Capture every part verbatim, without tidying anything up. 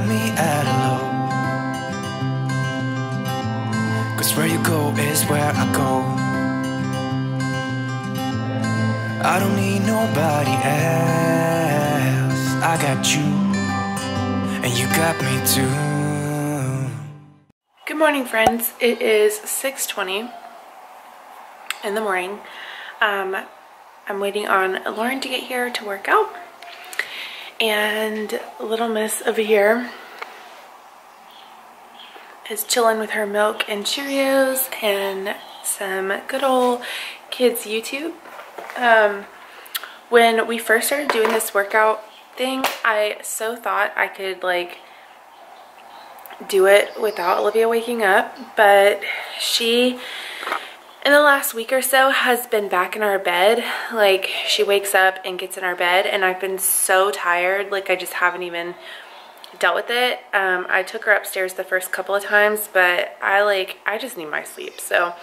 had me at hello. Cause where you go is where I go. I don't need nobody else. I got you, and you got me too. Good morning, friends. It is six twenty in the morning. Um, I'm waiting on Lauren to get here to work out. And little miss over here is chilling with her milk and Cheerios and some good old kids YouTube. Um, when we first started doing this workout thing, I so thought I could like do it without Olivia waking up, but she in the last week or so has been back in our bed. Like, she wakes up and gets in our bed, and I've been so tired, like I just haven't even dealt with it. Um, I took her upstairs the first couple of times, but I like, I just need my sleep. So,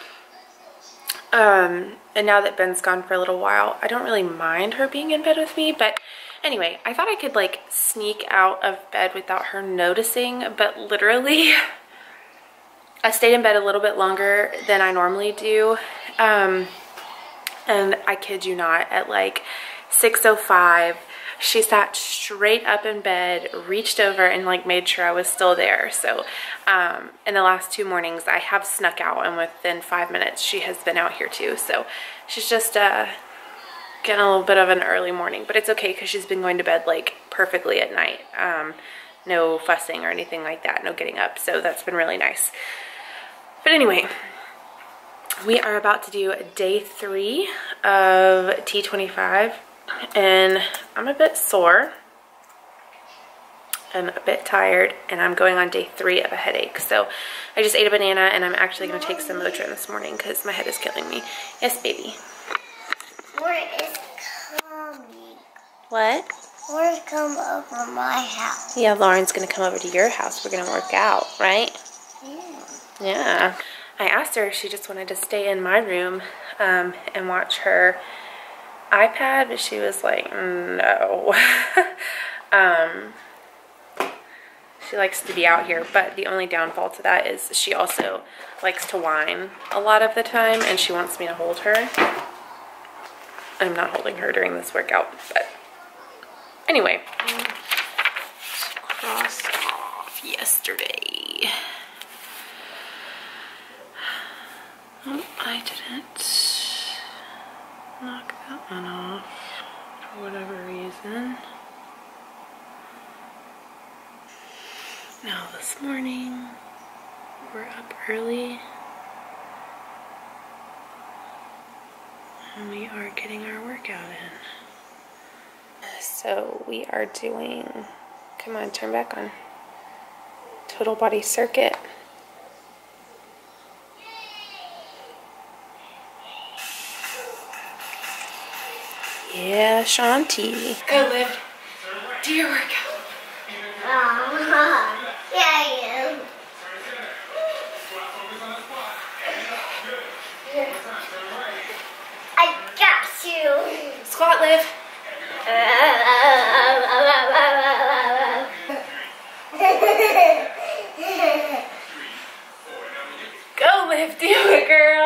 um, and now that Ben's gone for a little while, I don't really mind her being in bed with me, but anyway, I thought I could like sneak out of bed without her noticing, but literally I stayed in bed a little bit longer than I normally do, um, and I kid you not, at like six oh five, she sat straight up in bed, reached over, and like made sure I was still there. So um, in the last two mornings, I have snuck out, and within five minutes, she has been out here too. So she's just uh, getting a little bit of an early morning, but it's okay because she's been going to bed like perfectly at night. Um, no fussing or anything like that, no getting up. So that's been really nice. But anyway, we are about to do day three of T twenty-five, and I'm a bit sore, I'm a bit tired, and I'm going on day three of a headache. So I just ate a banana, and I'm actually going to take some Motrin this morning because my head is killing me. Yes, baby. More is coming. What? More is coming over my house. Yeah, Lauren's going to come over to your house. We're going to work out, right? Yeah, I asked her if she just wanted to stay in my room um, and watch her iPad, but she was like, no. um, she likes to be out here, but the only downfall to that is she also likes to whine a lot of the time, and she wants me to hold her. I'm not holding her during this workout, but anyway. Let's cross off yesterday. Oh, I didn't knock that one off for whatever reason. Now this morning, we're up early, and we are getting our workout in. So we are doing, come on, turn back on, total body circuit. Yeah, Shanti. Go, Liv. Do your workout. Uh-huh. Yeah, you. I got you. Squat, Liv. Go, Liv. Do it, girl.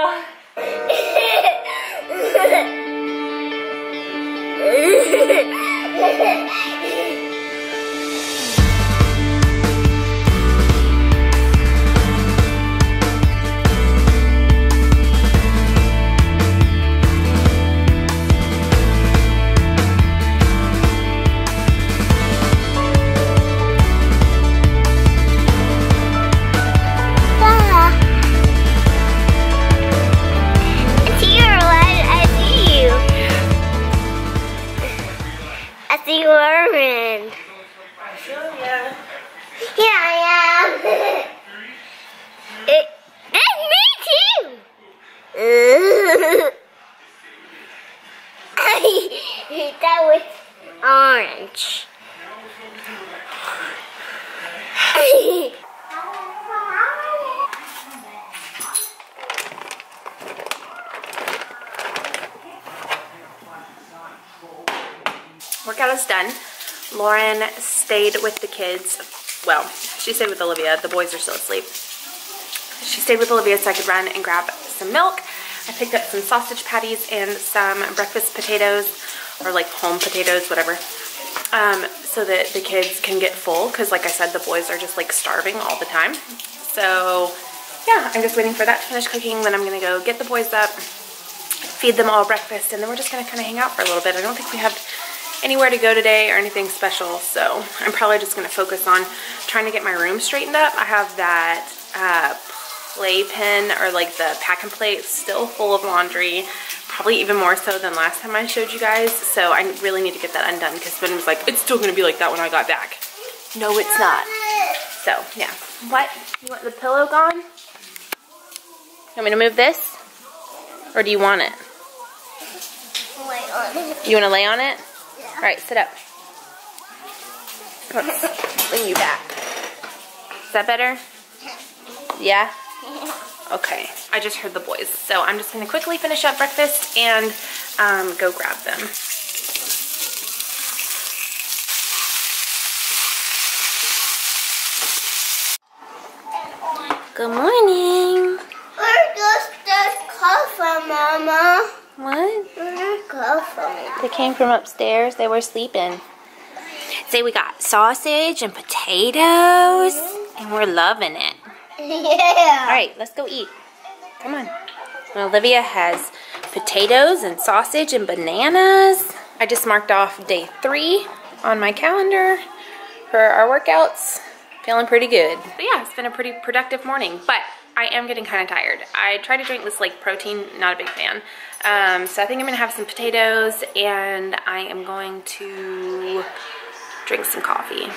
Workout is done. Lauren stayed with the kids well, she stayed with Olivia. The boys are still asleep. She stayed with Olivia so I could run and grab some milk. I picked up some sausage patties and some breakfast potatoes, or like home potatoes, whatever, um, so that the kids can get full, because like I said, the boys are just like starving all the time. So yeah, I'm just waiting for that to finish cooking, then I'm gonna go get the boys up, feed them all breakfast, and then we're just gonna kind of hang out for a little bit. I don't think we have anywhere to go today or anything special, so I'm probably just gonna focus on trying to get my room straightened up. I have that uh, playpen, or like the pack and play, still full of laundry, probably even more so than last time I showed you guys, so I really need to get that undone, because Ben was like, it's still gonna be like that when I got back. No, it's not. So yeah. What? You want the pillow gone? You want me to move this? Or do you want it? Lay on it. You want to lay on it? Yeah. Alright, sit up. Let's lean you back. Is that better? Yeah? Okay. I just heard the boys, so I'm just going to quickly finish up breakfast and um, go grab them. Good morning. Where does this come from, Mama? What? Where did it come from? They came from upstairs. They were sleeping. See, we got sausage and potatoes, and we're loving it. Yeah. All right, let's go eat. Come on. And Olivia has potatoes and sausage and bananas. I just marked off day three on my calendar for our workouts. Feeling pretty good. But yeah, it's been a pretty productive morning, but I am getting kind of tired. I try to drink this like protein, not a big fan. Um, so I think I'm gonna have some potatoes, and I am going to drink some coffee.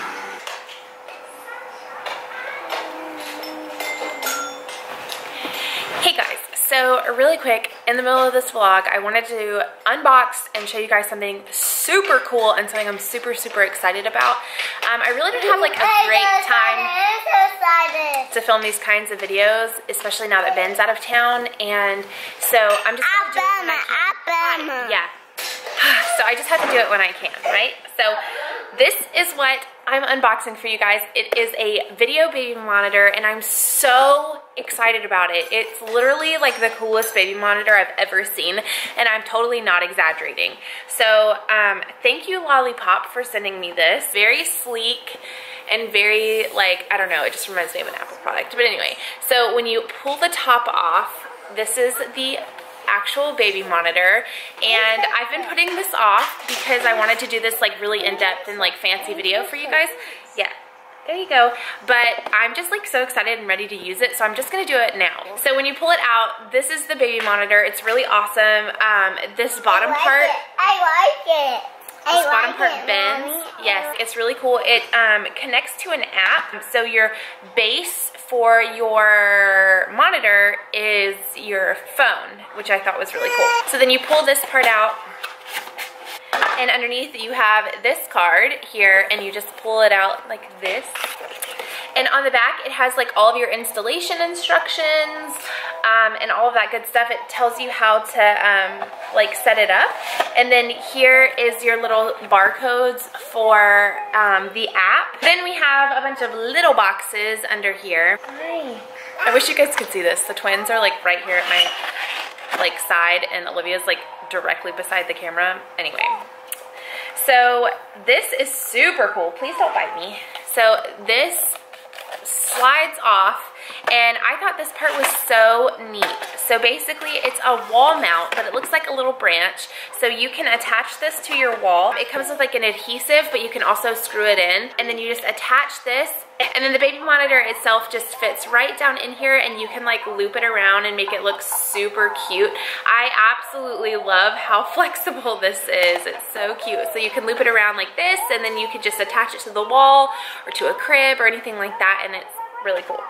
Hey guys, so really quick, in the middle of this vlog, I wanted to unbox and show you guys something super cool and something I'm super, super excited about. Um, I really didn't have like a great time to film these kinds of videos, especially now that Ben's out of town, and so I'm just Alabama, Alabama. Yeah. So I just have to do it when I can, right? So this is what I'm unboxing for you guys. It is a video baby monitor, and I'm so excited about it. It's literally like the coolest baby monitor I've ever seen, and I'm totally not exaggerating. So um, thank you, Lollipop, for sending me this. Very sleek and very like, I don't know, it just reminds me of an Apple product. But anyway, so when you pull the top off, this is the actual baby monitor, and I've been putting this off because I wanted to do this like really in-depth and like fancy video for you guys. Yeah, there you go. But I'm just like so excited and ready to use it, so I'm just gonna do it now. So when you pull it out, this is the baby monitor. It's really awesome. Um, this bottom part, I like it. This bottom part bends. Yes, it's really cool. It um, connects to an app, so your base for your monitor is your phone, which I thought was really cool. So then you pull this part out, and underneath you have this card here, and you just pull it out like this. And on the back, it has like all of your installation instructions um, and all of that good stuff. It tells you how to um, like set it up. And then here is your little barcodes for um, the app. Then we have a bunch of little boxes under here. Hi. I wish you guys could see this. The twins are like right here at my like side, and Olivia's like directly beside the camera. Anyway, so this is super cool. Please don't bite me. So this slides off, and I thought this part was so neat. So basically it's a wall mount, but it looks like a little branch, so you can attach this to your wall. It comes with like an adhesive, but you can also screw it in, and then you just attach this, and then the baby monitor itself just fits right down in here, and you can like loop it around and make it look super cute. I absolutely love how flexible this is. It's so cute. So you can loop it around like this, and then you can just attach it to the wall or to a crib or anything like that, and it's really cool.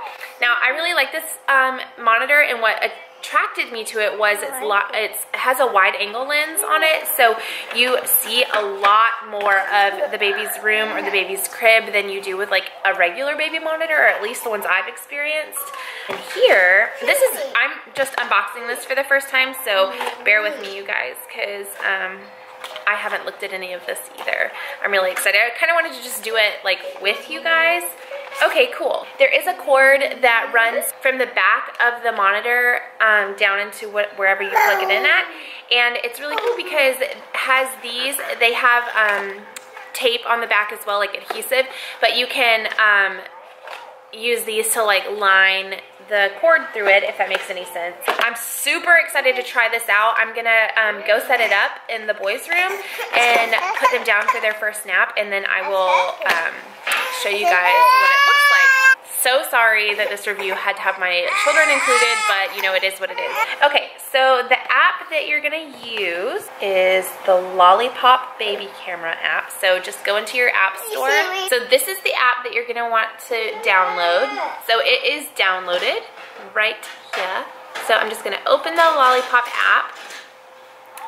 Now, I really like this um, monitor, and what attracted me to it was it's lo it's, it has a wide angle lens on it, so you see a lot more of the baby's room or the baby's crib than you do with like a regular baby monitor, or at least the ones I've experienced. And here, this is, I'm just unboxing this for the first time, so bear with me, you guys, because um, I haven't looked at any of this either. I'm really excited. I kind of wanted to just do it like with you guys. Okay, cool. There is a cord that runs from the back of the monitor um, down into what, wherever you plug it in at. And it's really cool because it has these, they have um, tape on the back as well, like adhesive, but you can um, use these to like line the cord through it, if that makes any sense. I'm super excited to try this out. I'm gonna um, go set it up in the boys' room and put them down for their first nap, and then I will um, show you guys what it looks like. So sorry that this review had to have my children included, but you know, it is what it is. Okay, so the app that you're gonna use is the Lollipop baby camera app. So just go into your app store. So this is the app that you're gonna want to download. So it is downloaded right here. So I'm just gonna open the Lollipop app.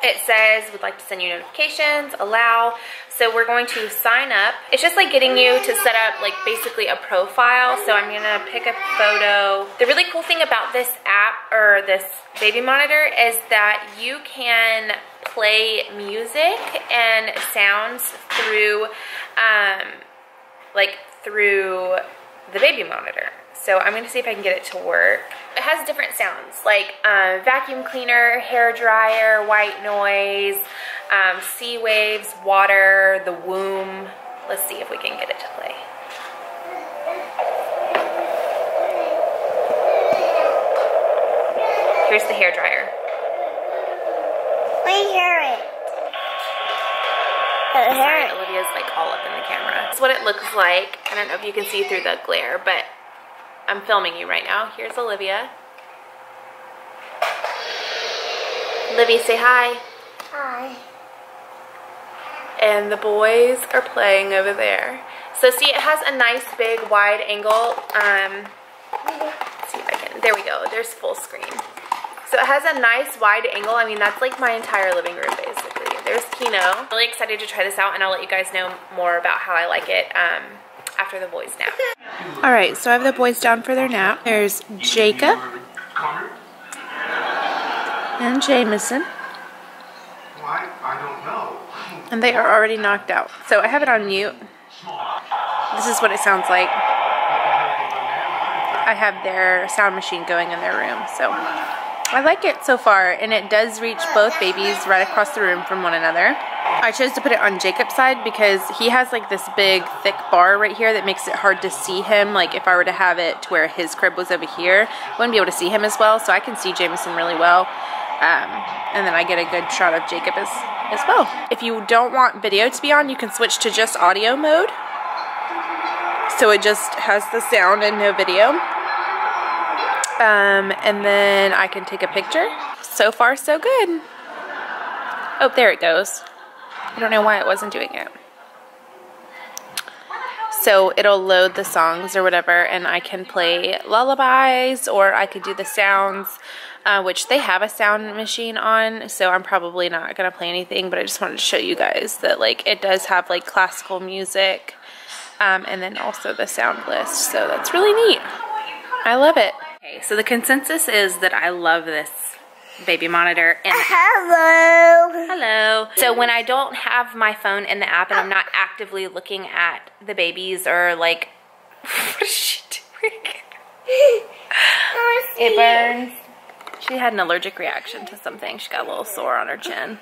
It says, would like to send you notifications, allow. So we're going to sign up. It's just like getting you to set up like basically a profile. So I'm gonna pick a photo. The really cool thing about this app or this baby monitor is that you can play music and sounds through, um, like through the baby monitor. So I'm gonna see if I can get it to work. It has different sounds, like um, vacuum cleaner, hair dryer, white noise, um, sea waves, water, the womb. Let's see if we can get it to play. Here's the hair dryer. We hear it. I hear it. Olivia's like all up in the camera. That's what it looks like. I don't know if you can see through the glare, but I'm filming you right now. Here's Olivia. Livy, say hi. Hi. And the boys are playing over there. So see, it has a nice big wide angle. Um, let's see if I can, there we go, there's full screen. So it has a nice wide angle. I mean, that's like my entire living room basically. There's Kino. I'm really excited to try this out and I'll let you guys know more about how I like it um, after the boys' nap. All right, so I have the boys down for their nap. There's Jacob and Jameson. Why? I don't know. And they are already knocked out. So I have it on mute. This is what it sounds like. I have their sound machine going in their room. So I like it so far, and it does reach both babies right across the room from one another. I chose to put it on Jacob's side because he has like this big thick bar right here that makes it hard to see him. Like if I were to have it to where his crib was over here, I wouldn't be able to see him as well, so I can see Jameson really well. Um, and then I get a good shot of Jacob as, as well. If you don't want video to be on, you can switch to just audio mode. So it just has the sound and no video. Um, and then I can take a picture. So far, so good. Oh, there it goes. I don't know why it wasn't doing it. So it'll load the songs or whatever, and I can play lullabies, or I could do the sounds, uh, which they have a sound machine on, so I'm probably not going to play anything, but I just wanted to show you guys that like it does have like classical music, um, and then also the sound list, so that's really neat. I love it. Okay, so the consensus is that I love this baby monitor. And hello. Hello. So when I don't have my phone in the app and I'm not actively looking at the babies or like, what is she doing? It burns. She had an allergic reaction to something. She got a little sore on her chin.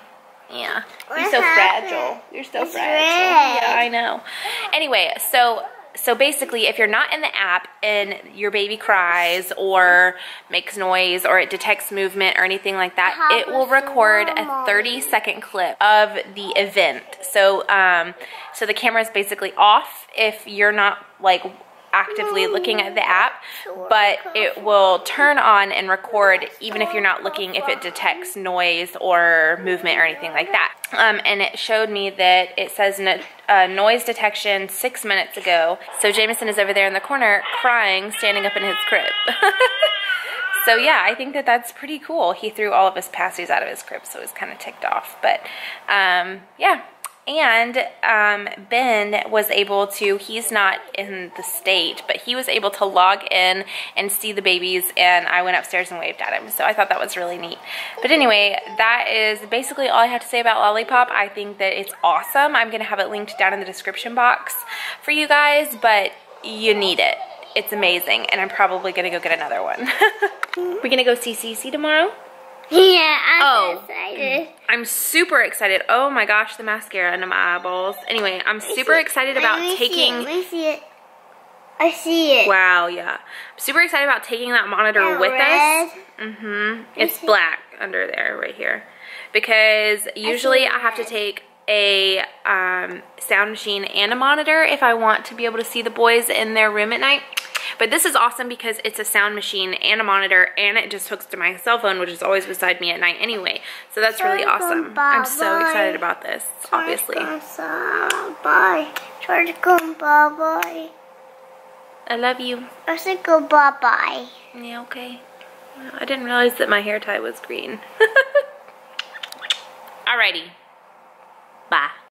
Yeah. You're so fragile. You're so fragile. Yeah, I know. Anyway, so So basically, if you're not in the app and your baby cries or makes noise or it detects movement or anything like that, it will record a thirty second clip of the event. So, um, so the camera is basically off if you're not like actively looking at the app, but it will turn on and record even if you're not looking, if it detects noise or movement or anything like that. Um, and it showed me that it says no, uh, noise detection six minutes ago. So Jameson is over there in the corner crying, standing up in his crib. So yeah, I think that that's pretty cool. He threw all of his pasties out of his crib, so it was kind of ticked off, but um, yeah. And um, Ben was able to, he's not in the state, but he was able to log in and see the babies, and I went upstairs and waved at him. So I thought that was really neat. But anyway, that is basically all I have to say about Lollipop. I think that it's awesome. I'm going to have it linked down in the description box for you guys, but you need it. It's amazing, and I'm probably gonna go get another one. We're gonna go see C C tomorrow? Yeah, I'm oh, excited. I'm super excited. Oh my gosh, the mascara under my eyeballs. Anyway, I'm super excited about I taking... Let me see it. I see it. Wow, yeah. I'm super excited about taking that monitor that with red. us. Mm-hmm. It's black under there, right here. Because usually I, I have red. to take a um, sound machine and a monitor if I want to be able to see the boys in their room at night. But this is awesome because it's a sound machine and a monitor, and it just hooks to my cell phone, which is always beside me at night anyway. So that's really awesome. I'm so excited about this, obviously. Bye. I love you. I said go bye-bye. Yeah, okay. I didn't realize that my hair tie was green. Alrighty. Bye.